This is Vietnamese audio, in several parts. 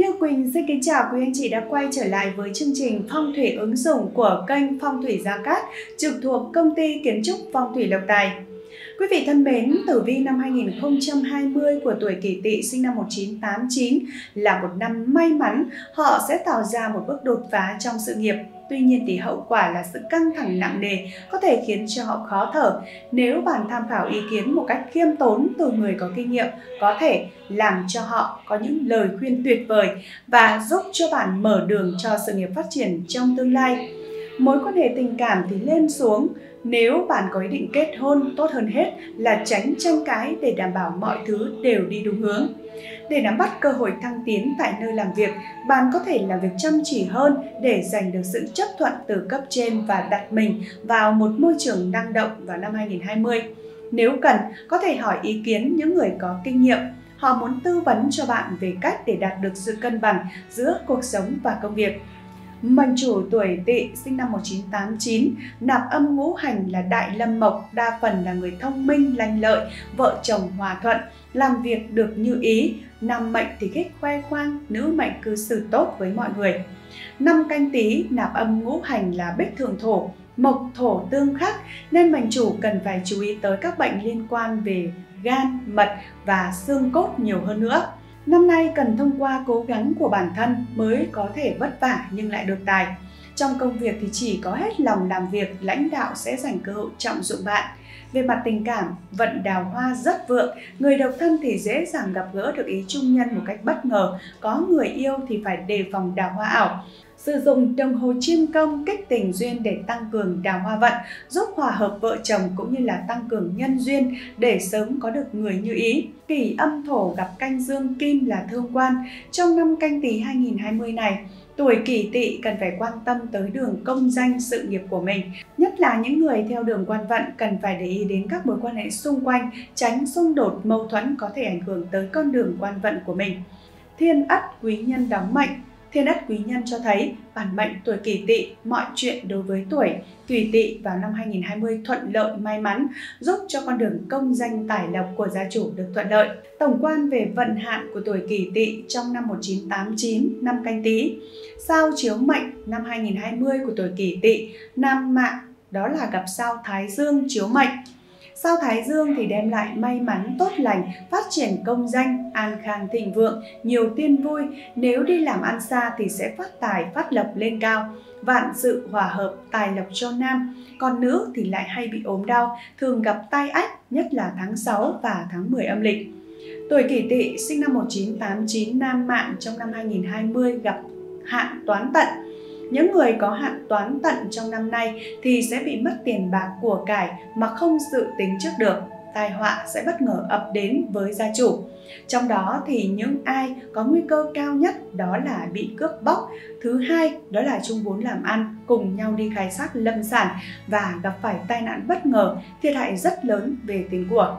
Như Quỳnh xin kính chào quý anh chị đã quay trở lại với chương trình Phong thủy ứng dụng của kênh Phong thủy Gia Cát trực thuộc công ty kiến trúc Phong thủy Lộc Tài. Quý vị thân mến, tử vi năm 2020 của tuổi Kỷ Tỵ sinh năm 1989 là một năm may mắn, họ sẽ tạo ra một bước đột phá trong sự nghiệp. Tuy nhiên thì hậu quả là sự căng thẳng nặng nề có thể khiến cho họ khó thở. Nếu bạn tham khảo ý kiến một cách khiêm tốn từ người có kinh nghiệm, có thể làm cho họ có những lời khuyên tuyệt vời và giúp cho bạn mở đường cho sự nghiệp phát triển trong tương lai. Mối quan hệ tình cảm thì lên xuống. Nếu bạn có ý định kết hôn, tốt hơn hết là tránh tranh cãi để đảm bảo mọi thứ đều đi đúng hướng. Để nắm bắt cơ hội thăng tiến tại nơi làm việc, bạn có thể làm việc chăm chỉ hơn để giành được sự chấp thuận từ cấp trên và đặt mình vào một môi trường năng động vào năm 2020. Nếu cần, có thể hỏi ý kiến những người có kinh nghiệm. Họ muốn tư vấn cho bạn về cách để đạt được sự cân bằng giữa cuộc sống và công việc. Mệnh chủ tuổi Tỵ sinh năm 1989, nạp âm ngũ hành là đại lâm mộc, đa phần là người thông minh, lanh lợi, vợ chồng hòa thuận, làm việc được như ý. Nam mệnh thì thích khoe khoang, nữ mệnh cư xử tốt với mọi người. Năm Canh Tý nạp âm ngũ hành là bích thường thổ, mộc thổ tương khắc nên mệnh chủ cần phải chú ý tới các bệnh liên quan về gan, mật và xương cốt nhiều hơn nữa. Năm nay cần thông qua cố gắng của bản thân mới có thể vất vả nhưng lại được tài. Trong công việc thì chỉ có hết lòng làm việc, lãnh đạo sẽ dành cơ hội trọng dụng bạn. Về mặt tình cảm, vận đào hoa rất vượng, người độc thân thì dễ dàng gặp gỡ được ý trung nhân một cách bất ngờ, có người yêu thì phải đề phòng đào hoa ảo. Sử dụng đồng hồ chiêm công kích tình duyên để tăng cường đào hoa vận, giúp hòa hợp vợ chồng cũng như là tăng cường nhân duyên để sớm có được người như ý. Kỷ âm thổ gặp canh dương kim là thương quan. Trong năm Canh Tý 2020 này, tuổi Kỷ Tỵ cần phải quan tâm tới đường công danh sự nghiệp của mình. Nhất là những người theo đường quan vận cần phải để ý đến các mối quan hệ xung quanh, tránh xung đột mâu thuẫn có thể ảnh hưởng tới con đường quan vận của mình. Thiên ất quý nhân đóng mệnh. Thiên ất quý nhân cho thấy bản mệnh tuổi Kỷ Tỵ, mọi chuyện đối với tuổi Kỷ Tỵ vào năm 2020 thuận lợi may mắn, giúp cho con đường công danh tài lộc của gia chủ được thuận lợi. Tổng quan về vận hạn của tuổi Kỷ Tỵ trong năm 1989, năm Canh Tý. Sao chiếu mệnh năm 2020 của tuổi Kỷ Tỵ, nam mạng đó là gặp sao Thái Dương chiếu mệnh. Sao Thái Dương thì đem lại may mắn, tốt lành, phát triển công danh, an khang thịnh vượng, nhiều tiên vui. Nếu đi làm ăn xa thì sẽ phát tài, phát lộc lên cao. Vạn sự hòa hợp, tài lộc cho nam. Còn nữ thì lại hay bị ốm đau, thường gặp tai ách, nhất là tháng 6 và tháng 10 âm lịch. Tuổi Kỷ Tỵ sinh năm 1989, nam mạng trong năm 2020 gặp hạn toán tận. Những người có hạn toán tận trong năm nay thì sẽ bị mất tiền bạc của cải mà không dự tính trước được. Tai họa sẽ bất ngờ ập đến với gia chủ. Trong đó thì những ai có nguy cơ cao nhất đó là bị cướp bóc. Thứ hai đó là chung vốn làm ăn, cùng nhau đi khai thác lâm sản và gặp phải tai nạn bất ngờ, thiệt hại rất lớn về tiền của.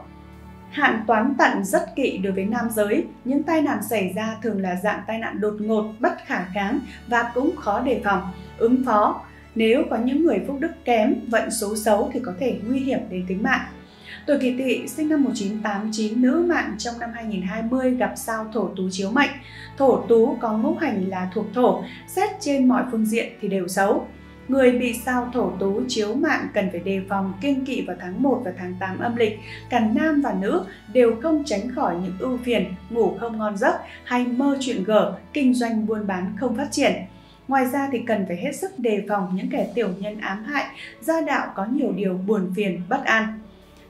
Hạn toán tận rất kỵ đối với nam giới, những tai nạn xảy ra thường là dạng tai nạn đột ngột, bất khả kháng và cũng khó đề phòng, ứng phó. Nếu có những người phúc đức kém, vận số xấu thì có thể nguy hiểm đến tính mạng. Tuổi Kỷ Tỵ sinh năm 1989, nữ mạng trong năm 2020 gặp sao Thổ Tú chiếu mệnh. Thổ Tú có ngũ hành là thuộc thổ, xét trên mọi phương diện thì đều xấu. Người bị sao Thổ Tú chiếu mạng cần phải đề phòng kiêng kỵ vào tháng 1 và tháng 8 âm lịch. Cả nam và nữ đều không tránh khỏi những ưu phiền, ngủ không ngon giấc hay mơ chuyện gở, kinh doanh buôn bán không phát triển. Ngoài ra thì cần phải hết sức đề phòng những kẻ tiểu nhân ám hại, gia đạo có nhiều điều buồn phiền, bất an.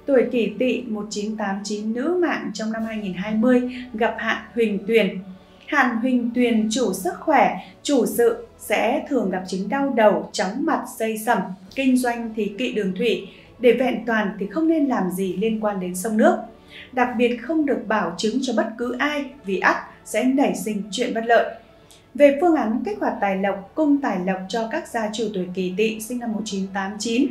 Tuổi Kỷ Tỵ 1989 nữ mạng trong năm 2020 gặp hạn Huỳnh Tuyền. Hạn Huỳnh Tuyền chủ sức khỏe, chủ sự sẽ thường gặp chứng đau đầu, chóng mặt, xây sẩm. Kinh doanh thì kỵ đường thủy, để vẹn toàn thì không nên làm gì liên quan đến sông nước. Đặc biệt không được bảo chứng cho bất cứ ai vì ắt sẽ nảy sinh chuyện bất lợi. Về phương án kích hoạt tài lộc, cung tài lộc cho các gia chủ tuổi Kỷ Tỵ sinh năm 1989.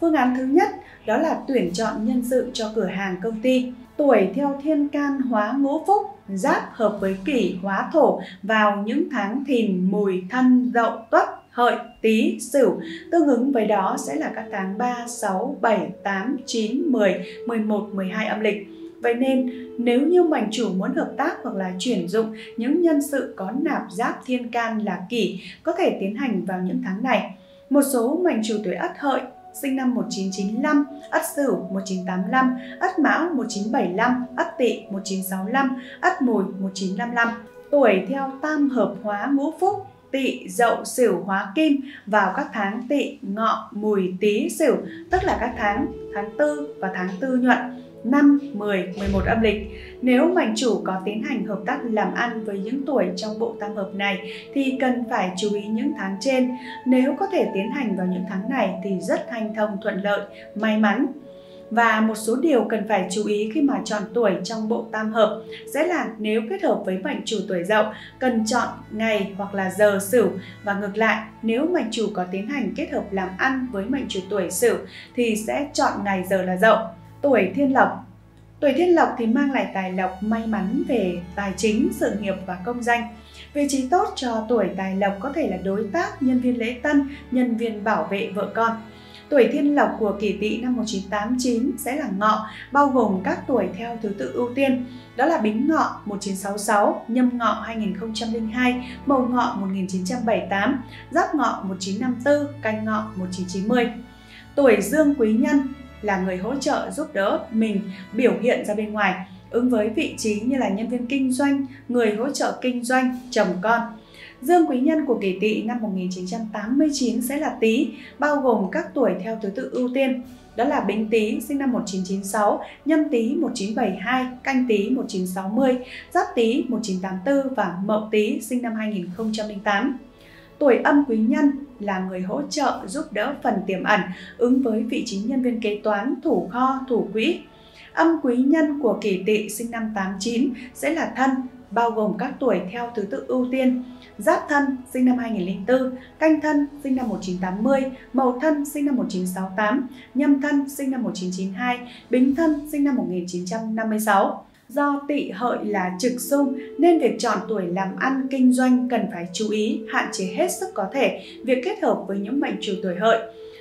Phương án thứ nhất đó là tuyển chọn nhân sự cho cửa hàng công ty. Tuổi theo thiên can hóa ngũ phúc, giáp hợp với kỷ hóa thổ vào những tháng Thìn, Mùi, Thân, Dậu, Tuất, Hợi, Tý, Sửu. Tương ứng với đó sẽ là các tháng 3, 6, 7, 8, 9, 10, 11, 12 âm lịch. Vậy nên nếu như mệnh chủ muốn hợp tác hoặc là chuyển dụng những nhân sự có nạp giáp thiên can là kỷ có thể tiến hành vào những tháng này. Một số mệnh chủ tuổi Ất Hợi sinh năm 1995, Ất Sửu 1985, Ất Mão 1975, Ất Tỵ 1965, Ất Mùi 1955, tuổi theo tam hợp hóa ngũ phúc Tỵ, Dậu, Sửu hóa kim vào các tháng Tỵ, Ngọ, Mùi, Tý, Sửu, tức là các tháng 4 và tháng 4 nhuận, 5, 10, 11 âm lịch. Nếu mệnh chủ có tiến hành hợp tác làm ăn với những tuổi trong bộ tam hợp này thì cần phải chú ý những tháng trên. Nếu có thể tiến hành vào những tháng này thì rất hanh thông, thuận lợi, may mắn. Và một số điều cần phải chú ý khi mà chọn tuổi trong bộ tam hợp sẽ là nếu kết hợp với mệnh chủ tuổi Dậu, cần chọn ngày hoặc là giờ Sửu, và ngược lại nếu mệnh chủ có tiến hành kết hợp làm ăn với mệnh chủ tuổi Sửu thì sẽ chọn ngày giờ là Dậu. Tuổi Thiên Lộc. Tuổi Thiên Lộc thì mang lại tài lộc, may mắn về tài chính, sự nghiệp và công danh. Vị trí tốt cho tuổi tài lộc có thể là đối tác, nhân viên lễ tân, nhân viên bảo vệ, vợ con. Tuổi Thiên Lộc của Kỷ Tỵ năm 1989 sẽ là Ngọ, bao gồm các tuổi theo thứ tự ưu tiên, đó là Bính Ngọ 1966, Nhâm Ngọ 2002, Mậu Ngọ 1978, Giáp Ngọ 1954, Canh Ngọ 1990. Tuổi Dương Quý Nhân là người hỗ trợ, giúp đỡ mình biểu hiện ra bên ngoài, ứng với vị trí như là nhân viên kinh doanh, người hỗ trợ kinh doanh, chồng con. Dương Quý Nhân của Kỷ Tỵ năm 1989 sẽ là Tý, bao gồm các tuổi theo thứ tự ưu tiên, đó là Bính Tý sinh năm 1996, Nhâm Tý 1972, Canh Tý 1960, Giáp Tý 1984 và Mậu Tý sinh năm 2008. Tuổi Âm Quý Nhân là người hỗ trợ, giúp đỡ phần tiềm ẩn, ứng với vị trí nhân viên kế toán, thủ kho, thủ quỹ. Âm Quý Nhân của Kỷ Tỵ sinh năm 89 sẽ là Thân, bao gồm các tuổi theo thứ tự ưu tiên, Giáp Thân sinh năm 2004, Canh Thân sinh năm 1980, Mậu Thân sinh năm 1968, Nhâm Thân sinh năm 1992, Bính Thân sinh năm 1956. Do Tỵ Hợi là trực xung nên việc chọn tuổi làm ăn kinh doanh cần phải chú ý, hạn chế hết sức có thể việc kết hợp với những mệnh chủ tuổi Hợi.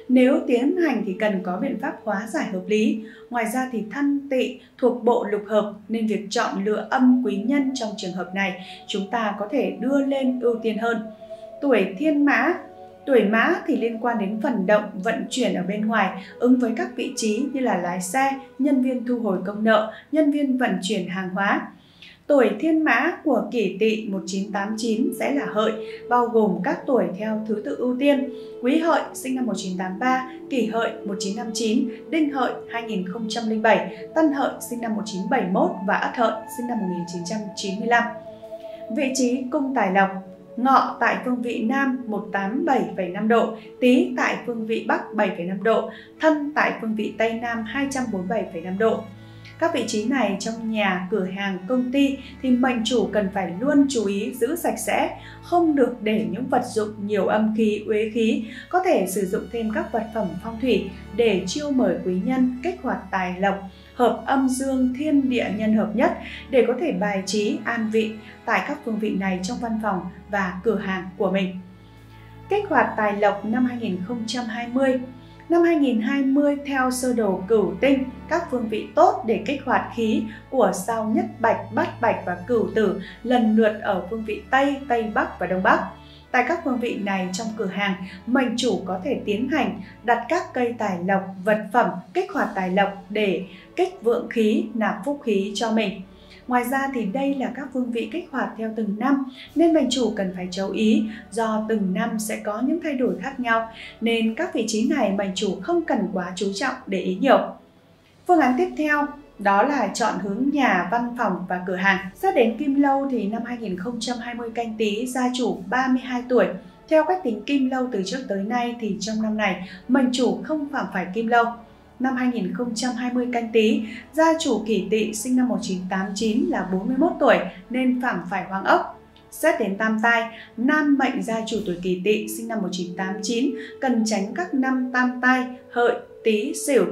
Nếu tiến hành thì cần có biện pháp hóa giải hợp lý. Ngoài ra thì Thân Tỵ thuộc bộ lục hợp nên việc chọn lựa Âm Quý Nhân trong trường hợp này chúng ta có thể đưa lên ưu tiên hơn. Tuổi Thiên Mã. Tuổi Mã thì liên quan đến phần động vận chuyển ở bên ngoài, ứng với các vị trí như là lái xe, nhân viên thu hồi công nợ, nhân viên vận chuyển hàng hóa. Tuổi Thiên Mã của Kỷ Tỵ 1989 sẽ là Hợi, bao gồm các tuổi theo thứ tự ưu tiên, Quý Hợi sinh năm 1983, Kỷ Hợi 1959, Đinh Hợi 2007, Tân Hợi sinh năm 1971 và Ất Hợi sinh năm 1995. Vị trí cung tài lộc: Ngọ tại phương vị Nam 187,5 độ, Tý tại phương vị Bắc 7,5 độ, Thân tại phương vị Tây Nam 247,5 độ. Các vị trí này trong nhà, cửa hàng, công ty thì mệnh chủ cần phải luôn chú ý giữ sạch sẽ, không được để những vật dụng nhiều âm khí, uế khí, có thể sử dụng thêm các vật phẩm phong thủy để chiêu mời quý nhân, kích hoạt tài lộc, hợp âm dương thiên địa nhân hợp nhất để có thể bài trí, an vị tại các phương vị này trong văn phòng và cửa hàng của mình. Kích hoạt tài lộc năm 2020. Năm 2020 theo sơ đồ Cửu Tinh, các phương vị tốt để kích hoạt khí của sao Nhất Bạch, Bát Bạch và Cửu Tử lần lượt ở phương vị Tây, Tây Bắc và Đông Bắc. Tại các phương vị này trong cửa hàng, mệnh chủ có thể tiến hành đặt các cây tài lộc, vật phẩm kích hoạt tài lộc để kích vượng khí, nạp phúc khí cho mình. Ngoài ra thì đây là các phương vị kích hoạt theo từng năm nên mệnh chủ cần phải chú ý, do từng năm sẽ có những thay đổi khác nhau nên các vị trí này mệnh chủ không cần quá chú trọng để ý nhiều. Phương án tiếp theo đó là chọn hướng nhà, văn phòng và cửa hàng. Xét đến Kim Lâu thì năm 2020 Canh Tý, gia chủ 32 tuổi. Theo cách tính Kim Lâu từ trước tới nay thì trong năm này mệnh chủ không phạm phải Kim Lâu. Năm 2020 Canh Tý, gia chủ Kỷ Tỵ sinh năm 1989 là 41 tuổi nên phạm phải Hoang Ốc. Xét đến tam tai, nam mệnh gia chủ tuổi Kỷ Tỵ sinh năm 1989 cần tránh các năm tam tai Hợi, Tý, Sửu.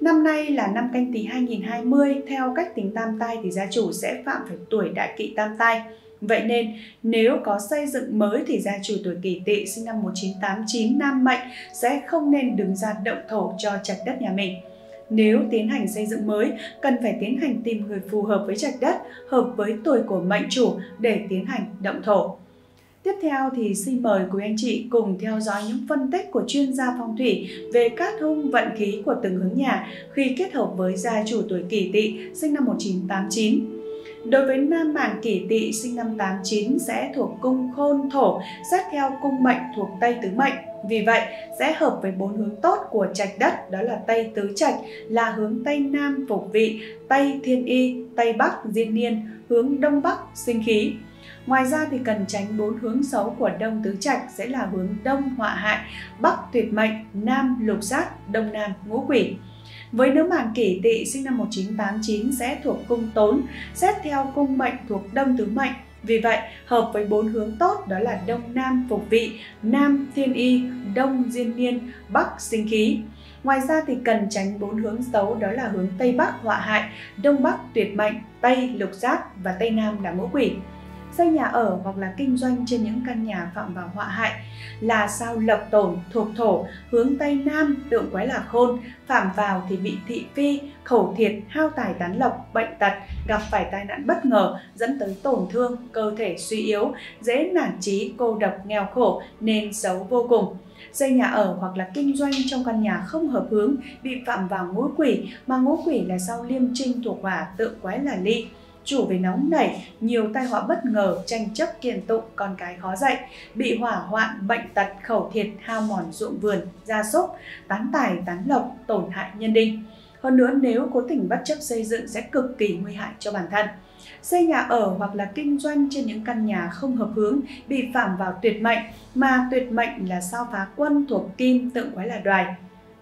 Năm nay là năm Canh Tý 2020, theo cách tính tam tai thì gia chủ sẽ phạm phải tuổi Đại Kỵ tam tai. Vậy nên nếu có xây dựng mới thì gia chủ tuổi Kỷ Tỵ sinh năm 1989 nam mệnh sẽ không nên đứng ra động thổ cho trạch đất nhà mình. Nếu tiến hành xây dựng mới, cần phải tiến hành tìm người phù hợp với trạch đất, hợp với tuổi của mệnh chủ để tiến hành động thổ. Tiếp theo thì xin mời quý anh chị cùng theo dõi những phân tích của chuyên gia phong thủy về cát hung vận khí của từng hướng nhà khi kết hợp với gia chủ tuổi Kỷ Tỵ sinh năm 1989. Đối với nam mạng Kỷ Tỵ sinh năm 89 sẽ thuộc cung Khôn Thổ, sát theo cung mệnh thuộc Tây Tứ Mệnh. Vì vậy, sẽ hợp với bốn hướng tốt của trạch đất, đó là Tây Tứ Trạch, là hướng Tây Nam Phục Vị, Tây Thiên Y, Tây Bắc Diên Niên, hướng Đông Bắc Sinh Khí. Ngoài ra thì cần tránh bốn hướng xấu của Đông Tứ Trạch sẽ là hướng Đông Họa Hại, Bắc Tuyệt Mệnh, Nam Lục Sát, Đông Nam Ngũ Quỷ. Với nữ mạng Kỷ Tỵ sinh năm 1989 sẽ thuộc cung Tốn, xét theo cung mệnh thuộc Đông Tứ Mệnh. Vì vậy, hợp với bốn hướng tốt đó là Đông Nam Phục Vị, Nam Thiên Y, Đông Diên Niên, Bắc Sinh Khí. Ngoài ra thì cần tránh bốn hướng xấu đó là hướng Tây Bắc Họa Hại, Đông Bắc Tuyệt Mệnh, Tây Lục Sát và Tây Nam là Ngũ Quỷ. Xây nhà ở hoặc là kinh doanh trên những căn nhà phạm vào họa hại là sao Lộc Tổn thuộc Thổ, hướng Tây Nam, tượng quái là Khôn, phạm vào thì bị thị phi, khẩu thiệt, hao tài tán lộc, bệnh tật, gặp phải tai nạn bất ngờ dẫn tới tổn thương, cơ thể suy yếu, dễ nản chí, cô độc, nghèo khổ nên xấu vô cùng. Xây nhà ở hoặc là kinh doanh trong căn nhà không hợp hướng bị phạm vào ngũ quỷ, mà ngũ quỷ là sao Liêm Trinh thuộc Hỏa, tượng quái là Ly. Chủ về nóng nảy, nhiều tai họa bất ngờ, tranh chấp kiện tụng, con cái khó dạy, bị hỏa hoạn, bệnh tật, khẩu thiệt, hao mòn ruộng vườn, gia súc, tán tài, tán lộc, tổn hại nhân đinh. Hơn nữa, nếu cố tình bất chấp xây dựng sẽ cực kỳ nguy hại cho bản thân. Xây nhà ở hoặc là kinh doanh trên những căn nhà không hợp hướng bị phạm vào tuyệt mệnh, mà tuyệt mệnh là sao Phá Quân thuộc Kim, tượng quái là Đoài.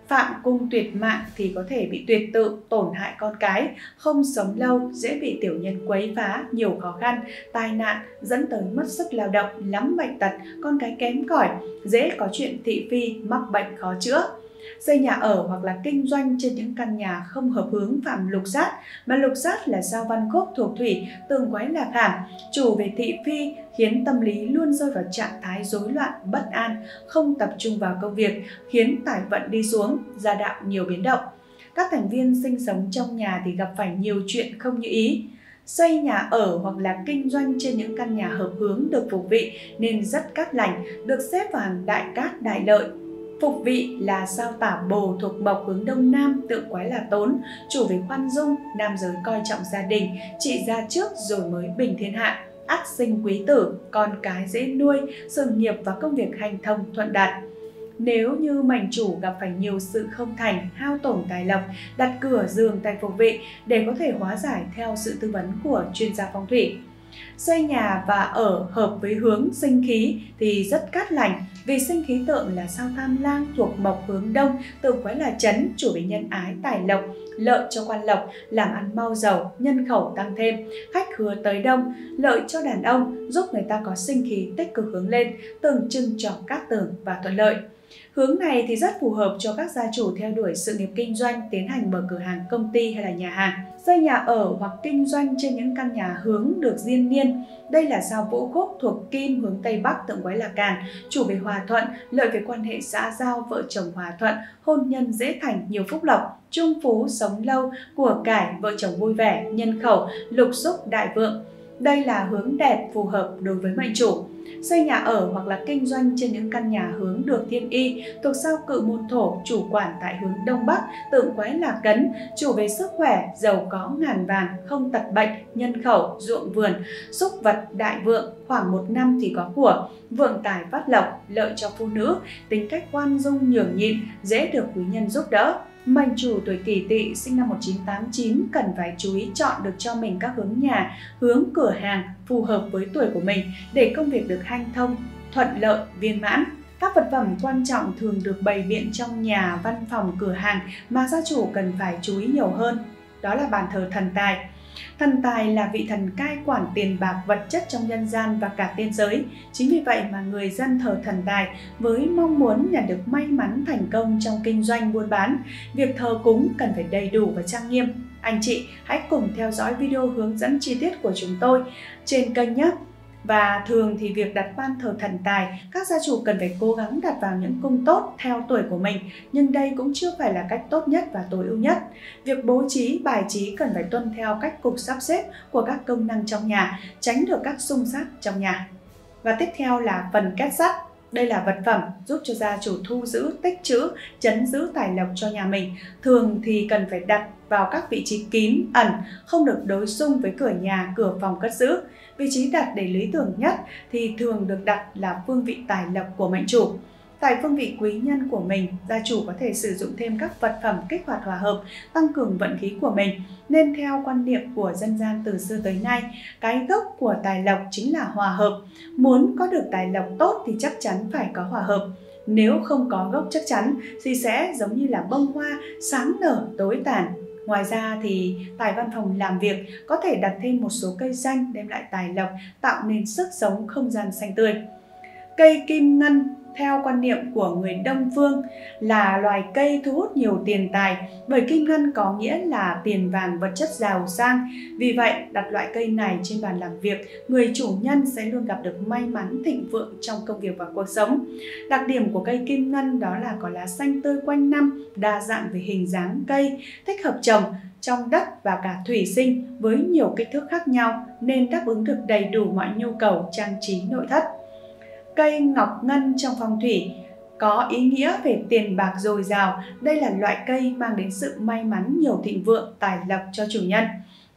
Phạm cung tuyệt mạng thì có thể bị tuyệt tự, tổn hại con cái, không sống lâu, dễ bị tiểu nhân quấy phá, nhiều khó khăn, tai nạn, dẫn tới mất sức lao động, lắm bệnh tật, con cái kém cỏi, dễ có chuyện thị phi, mắc bệnh khó chữa. Xây nhà ở hoặc là kinh doanh trên những căn nhà không hợp hướng phạm lục sát, mà lục sát là sao Văn Khúc thuộc Thủy, tượng quái là Khảm, chủ về thị phi, khiến tâm lý luôn rơi vào trạng thái rối loạn, bất an, không tập trung vào công việc, khiến tài vận đi xuống, gia đạo nhiều biến động. Các thành viên sinh sống trong nhà thì gặp phải nhiều chuyện không như ý. Xây nhà ở hoặc là kinh doanh trên những căn nhà hợp hướng được phục vị nên rất cát lành, được xếp vào hàng đại cát đại lợi. Phục vị là sao Tả Bồ thuộc Mộc, hướng Đông Nam, tượng quái là Tốn, chủ về khoan dung, nam giới coi trọng gia đình, trị gia trước rồi mới bình thiên hạ, ắt sinh quý tử, con cái dễ nuôi, sự nghiệp và công việc hành thông thuận đạt. Nếu như mệnh chủ gặp phải nhiều sự không thành, hao tổn tài lộc, đặt cửa giường tại phục vị để có thể hóa giải theo sự tư vấn của chuyên gia phong thủy. Xây nhà và ở hợp với hướng sinh khí thì rất cát lành, vì sinh khí tượng là sao Tham Lang thuộc Mộc, hướng Đông, tượng quái là Chấn, chủ về nhân ái, tài lộc, lợi cho quan lộc, làm ăn mau giàu, nhân khẩu tăng thêm, khách khứa tới đông, lợi cho đàn ông, giúp người ta có sinh khí tích cực hướng lên, tượng trưng cho cát tường và thuận lợi. Hướng này thì rất phù hợp cho các gia chủ theo đuổi sự nghiệp kinh doanh, tiến hành mở cửa hàng, công ty hay là nhà hàng. Xây nhà ở hoặc kinh doanh trên những căn nhà hướng được diên niên. Đây là sao Vũ Khúc thuộc Kim, hướng Tây Bắc, tượng quái là Càn, chủ về hòa thuận, lợi về quan hệ xã giao, vợ chồng hòa thuận, hôn nhân dễ thành, nhiều phúc lộc, chung phú, sống lâu, của cải, vợ chồng vui vẻ, nhân khẩu, lục xúc, đại vượng. Đây là hướng đẹp phù hợp đối với mệnh chủ. Xây nhà ở hoặc là kinh doanh trên những căn nhà hướng được thiên y, thuộc sao Cự Môn Thổ, chủ quản tại hướng Đông Bắc, tượng quái là Cấn, chủ về sức khỏe, giàu có ngàn vàng, không tật bệnh, nhân khẩu, ruộng vườn, súc vật, đại vượng, khoảng 1 năm thì có của, vượng tài phát lộc, lợi cho phụ nữ, tính cách khoan dung nhường nhịn, dễ được quý nhân giúp đỡ. Mệnh chủ tuổi Kỷ Tỵ sinh năm 1989 cần phải chú ý chọn được cho mình các hướng nhà, hướng cửa hàng phù hợp với tuổi của mình để công việc được hanh thông, thuận lợi, viên mãn. Các vật phẩm quan trọng thường được bày biện trong nhà, văn phòng, cửa hàng mà gia chủ cần phải chú ý nhiều hơn. Đó là bàn thờ thần tài. Thần tài là vị thần cai quản tiền bạc vật chất trong nhân gian và cả tiên giới. Chính vì vậy mà người dân thờ thần tài với mong muốn nhận được may mắn thành công trong kinh doanh buôn bán. Việc thờ cúng cần phải đầy đủ và trang nghiêm. Anh chị hãy cùng theo dõi video hướng dẫn chi tiết của chúng tôi trên kênh nhé! Và thường thì việc đặt ban thờ thần tài, các gia chủ cần phải cố gắng đặt vào những cung tốt theo tuổi của mình, nhưng đây cũng chưa phải là cách tốt nhất và tối ưu nhất. Việc bố trí, bài trí cần phải tuân theo cách cục sắp xếp của các công năng trong nhà, tránh được các xung xắc trong nhà. Và tiếp theo là phần két sắt. Đây là vật phẩm giúp cho gia chủ thu giữ, tích trữ, trấn giữ tài lộc cho nhà mình. Thường thì cần phải đặt vào các vị trí kín, ẩn, không được đối xung với cửa nhà, cửa phòng cất giữ. Vị trí đặt để lý tưởng nhất thì thường được đặt là phương vị tài lộc của mệnh chủ. Tại phương vị quý nhân của mình, gia chủ có thể sử dụng thêm các vật phẩm kích hoạt hòa hợp, tăng cường vận khí của mình. Nên theo quan niệm của dân gian từ xưa tới nay, cái gốc của tài lộc chính là hòa hợp. Muốn có được tài lộc tốt thì chắc chắn phải có hòa hợp. Nếu không có gốc chắc chắn thì sẽ giống như là bông hoa sáng nở tối tàn. Ngoài ra thì tại văn phòng làm việc có thể đặt thêm một số cây xanh đem lại tài lộc, tạo nên sức sống không gian xanh tươi. Cây kim ngân theo quan niệm của người Đông Phương là loài cây thu hút nhiều tiền tài, bởi kim ngân có nghĩa là tiền vàng, vật chất giàu sang. Vì vậy, đặt loại cây này trên bàn làm việc, người chủ nhân sẽ luôn gặp được may mắn thịnh vượng trong công việc và cuộc sống. Đặc điểm của cây kim ngân đó là có lá xanh tươi quanh năm, đa dạng về hình dáng cây, thích hợp trồng trong đất và cả thủy sinh với nhiều kích thước khác nhau, nên đáp ứng được đầy đủ mọi nhu cầu trang trí nội thất. Cây ngọc ngân trong phong thủy có ý nghĩa về tiền bạc dồi dào. Đây là loại cây mang đến sự may mắn, nhiều thịnh vượng, tài lộc cho chủ nhân.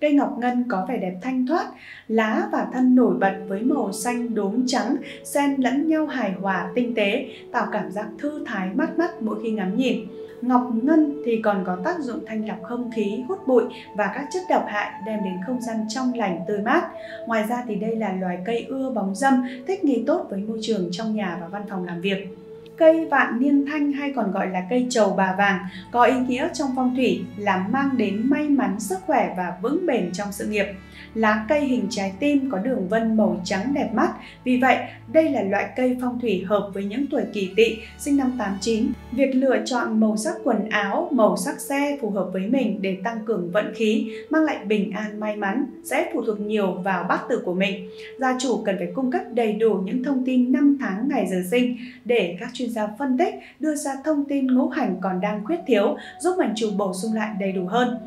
Cây ngọc ngân có vẻ đẹp thanh thoát, lá và thân nổi bật với màu xanh đốm trắng, xen lẫn nhau hài hòa, tinh tế, tạo cảm giác thư thái mát mắt mỗi khi ngắm nhìn. Ngọc ngân thì còn có tác dụng thanh lọc không khí, hút bụi và các chất độc hại, đem đến không gian trong lành, tươi mát. Ngoài ra thì đây là loài cây ưa bóng râm, thích nghi tốt với môi trường trong nhà và văn phòng làm việc. Cây vạn niên thanh hay còn gọi là cây trầu bà vàng có ý nghĩa trong phong thủy là mang đến may mắn, sức khỏe và vững bền trong sự nghiệp. Lá cây hình trái tim có đường vân màu trắng đẹp mắt, vì vậy đây là loại cây phong thủy hợp với những tuổi Kỷ Tỵ sinh năm 89. Việc lựa chọn màu sắc quần áo, màu sắc xe phù hợp với mình để tăng cường vận khí, mang lại bình an may mắn sẽ phụ thuộc nhiều vào bát tự của mình. Gia chủ cần phải cung cấp đầy đủ những thông tin năm tháng, ngày, giờ sinh để các chuyên gia phân tích đưa ra thông tin ngũ hành còn đang khuyết thiếu, giúp mệnh chủ bổ sung lại đầy đủ hơn.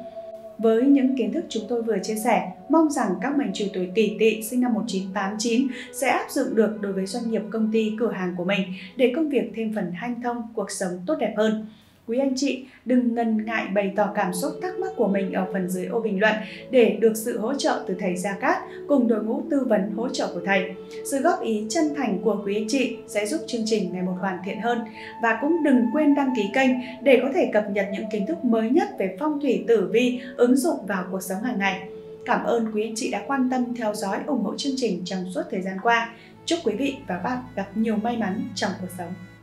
Với những kiến thức chúng tôi vừa chia sẻ, mong rằng các mệnh chủ tuổi Kỷ Tỵ sinh năm 1989 sẽ áp dụng được đối với doanh nghiệp, công ty, cửa hàng của mình để công việc thêm phần hanh thông, cuộc sống tốt đẹp hơn. Quý anh chị đừng ngần ngại bày tỏ cảm xúc, thắc mắc của mình ở phần dưới ô bình luận để được sự hỗ trợ từ thầy Gia Cát cùng đội ngũ tư vấn hỗ trợ của thầy. Sự góp ý chân thành của quý anh chị sẽ giúp chương trình ngày một hoàn thiện hơn. Và cũng đừng quên đăng ký kênh để có thể cập nhật những kiến thức mới nhất về phong thủy, tử vi ứng dụng vào cuộc sống hàng ngày. Cảm ơn quý anh chị đã quan tâm theo dõi, ủng hộ chương trình trong suốt thời gian qua. Chúc quý vị và các bạn gặp nhiều may mắn trong cuộc sống.